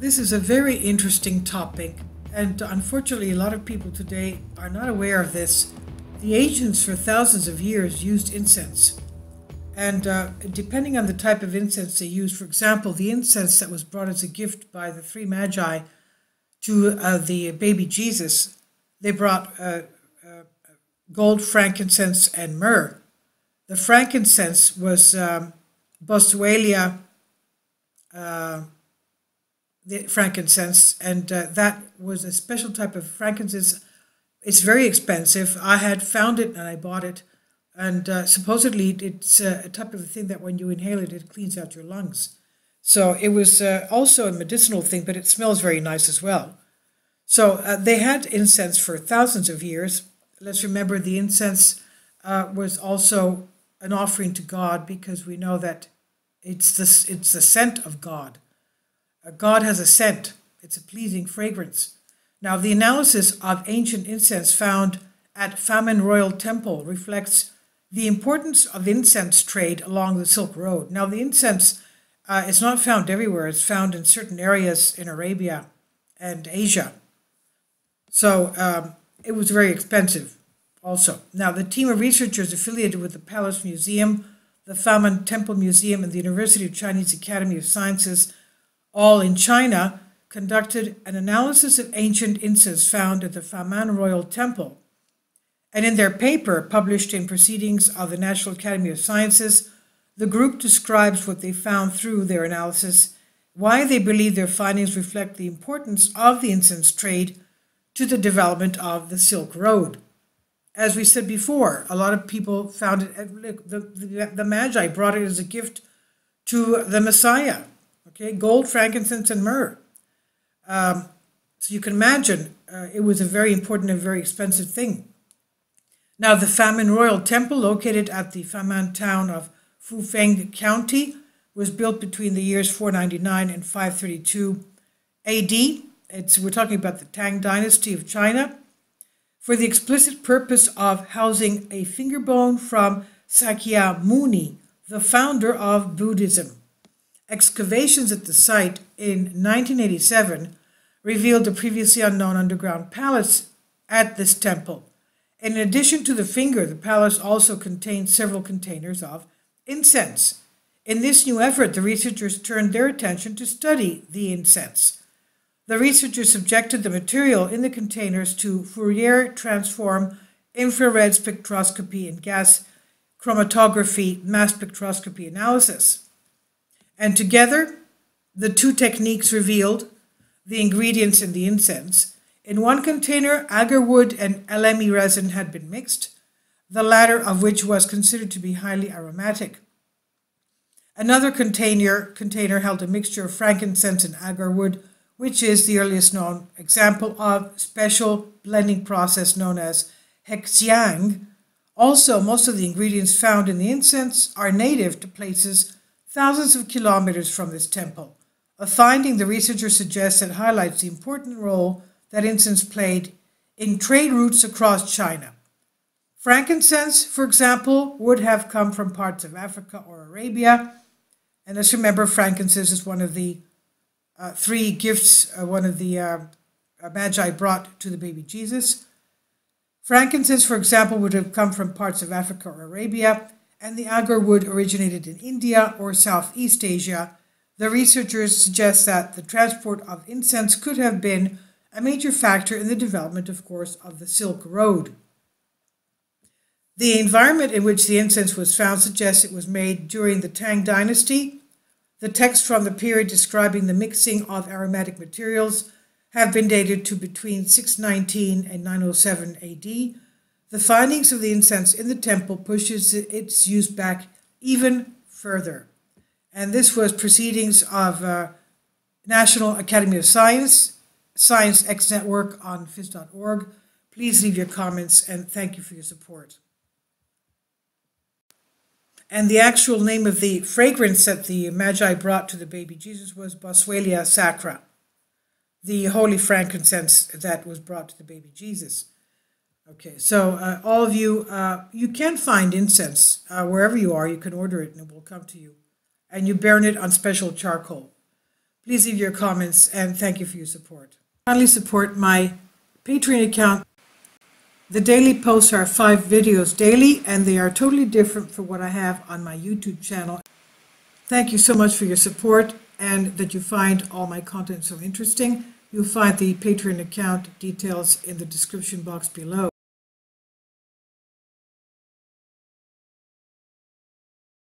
This is a very interesting topic, and unfortunately a lot of people today are not aware of this. The ancients for thousands of years used incense, and depending on the type of incense they used, for example, the incense that was brought as a gift by the three magi to the baby Jesus, they brought gold, frankincense, and myrrh. The frankincense was Boswellia frankincense, and that was a special type of frankincense. It's very expensive. I had found it and I bought it, and supposedly it's a type of thing that when you inhale it, it cleans out your lungs. So it was also a medicinal thing, but it smells very nice as well. So they had incense for thousands of years. Let's remember the incense was also an offering to God, because we know that it's the scent of God. God has a scent. It's a pleasing fragrance. Now, the analysis of ancient incense found at Famen Royal Temple reflects the importance of incense trade along the Silk Road. Now, the incense is not found everywhere. It's found in certain areas in Arabia and Asia. So it was very expensive also. Now, the team of researchers affiliated with the Palace Museum, the Famen Temple Museum, and the University of Chinese Academy of Sciences, all in China, conducted an analysis of ancient incense found at the Famen Royal Temple. And in their paper, published in Proceedings of the National Academy of Sciences, the group describes what they found through their analysis, why they believe their findings reflect the importance of the incense trade to the development of the Silk Road. As we said before, a lot of people found it, the Magi brought it as a gift to the Messiah. Okay, gold, frankincense, and myrrh. So you can imagine it was a very important and very expensive thing. Now, the Famen Royal Temple, located at the Famen town of Fufeng County, was built between the years 499 and 532 AD. We're talking about the Tang Dynasty of China, for the explicit purpose of housing a finger bone from Sakyamuni, the founder of Buddhism. Excavations at the site in 1987 revealed a previously unknown underground palace at this temple. In addition to the finger, the palace also contained several containers of incense. In this new effort, the researchers turned their attention to study the incense. The researchers subjected the material in the containers to Fourier transform infrared spectroscopy and gas chromatography mass spectroscopy analysis. And together, the two techniques revealed the ingredients in the incense. In one container, agarwood and LME resin had been mixed, the latter of which was considered to be highly aromatic. Another container held a mixture of frankincense and agarwood, which is the earliest known example of special blending process known as hexiang. Also, most of the ingredients found in the incense are native to places thousands of kilometers from this temple, a finding the researcher suggests that highlights the important role that incense played in trade routes across China. Frankincense, for example, would have come from parts of Africa or Arabia. And let's remember, frankincense is one of the three gifts one of the Magi brought to the baby Jesus. Frankincense, for example, would have come from parts of Africa or Arabia, and the agarwood originated in India or Southeast Asia. The researchers suggest that the transport of incense could have been a major factor in the development, of course, of the Silk Road. The environment in which the incense was found suggests it was made during the Tang Dynasty. The texts from the period describing the mixing of aromatic materials have been dated to between 619 and 907 AD. The findings of the incense in the temple pushes its use back even further. And this was Proceedings of National Academy of Science, Science X Network on phys.org. Please leave your comments, and thank you for your support. And the actual name of the fragrance that the Magi brought to the baby Jesus was Boswellia Sacra, the holy frankincense that was brought to the baby Jesus. Okay, so all of you, you can find incense wherever you are. You can order it and it will come to you. And you burn it on special charcoal. Please leave your comments, and thank you for your support. Kindly support my Patreon account. The daily posts are 5 videos daily, and they are totally different from what I have on my YouTube channel. Thank you so much for your support and that you find all my content so interesting. You'll find the Patreon account details in the description box below.